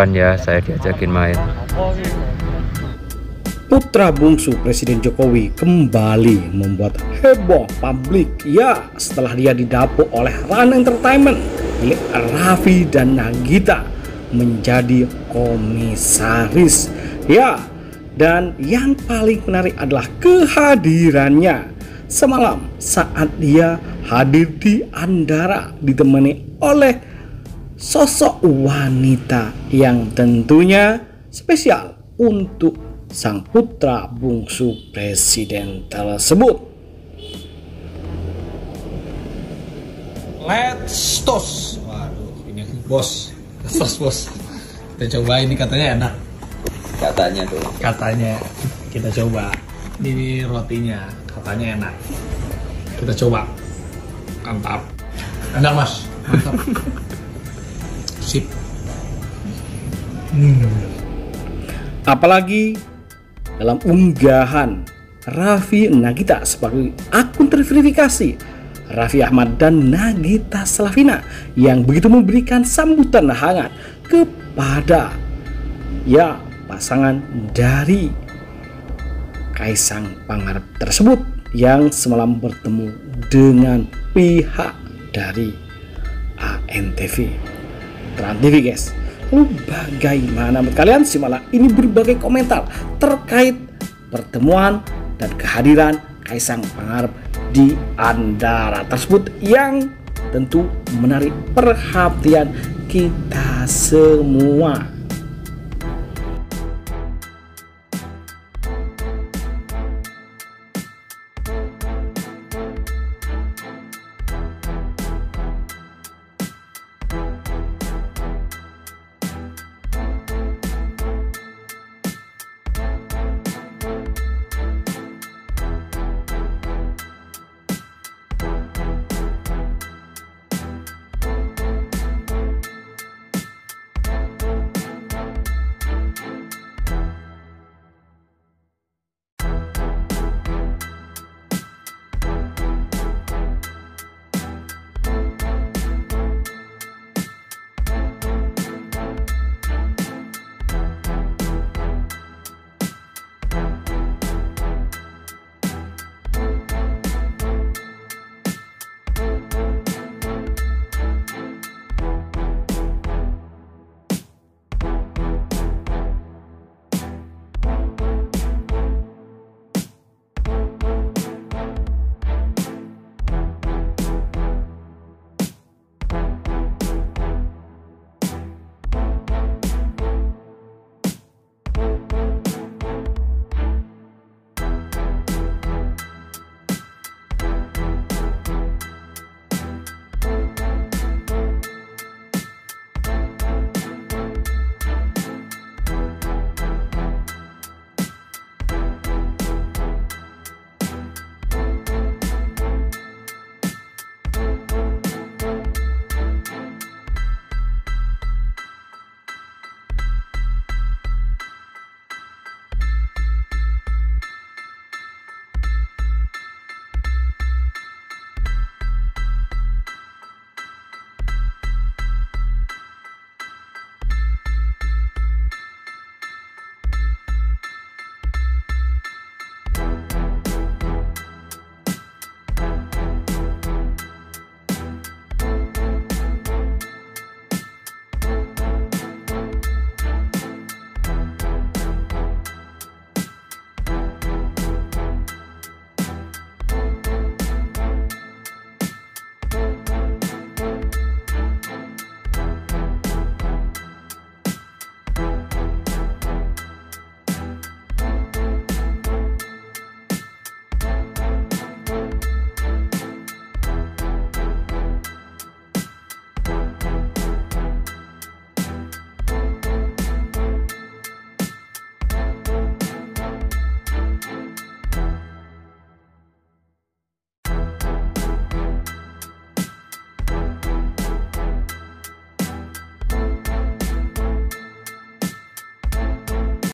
kapan ya saya diajakin main. Putra bungsu Presiden Jokowi kembali membuat heboh publik ya setelah dia didapuk oleh RANS Entertainment milik Raffi dan Nagita menjadi komisaris ya. Dan yang paling menarik adalah kehadirannya semalam saat dia hadir di Andara ditemani oleh sosok wanita yang tentunya spesial untuk sang putra bungsu presiden tersebut. Let's toast. Waduh, ini bos. Tos bos. Kita coba ini, katanya enak. Katanya tuh. Katanya. Kita coba. Ini rotinya, katanya enak. Kita coba. Mantap. Enak, Mas. Mantap. Sip. Apalagi dalam unggahan Raffi Nagita sebagai akun terverifikasi Raffi Ahmad dan Nagita Slavina yang begitu memberikan sambutan hangat kepada ya pasangan dari Kaesang Pangarep tersebut yang semalam bertemu dengan pihak dari ANTV RANS TV, guys. Bagaimana menurut kalian? Simalah ini berbagai komentar terkait pertemuan dan kehadiran Kaesang Pangarep di Andara tersebut yang tentu menarik perhatian kita semua.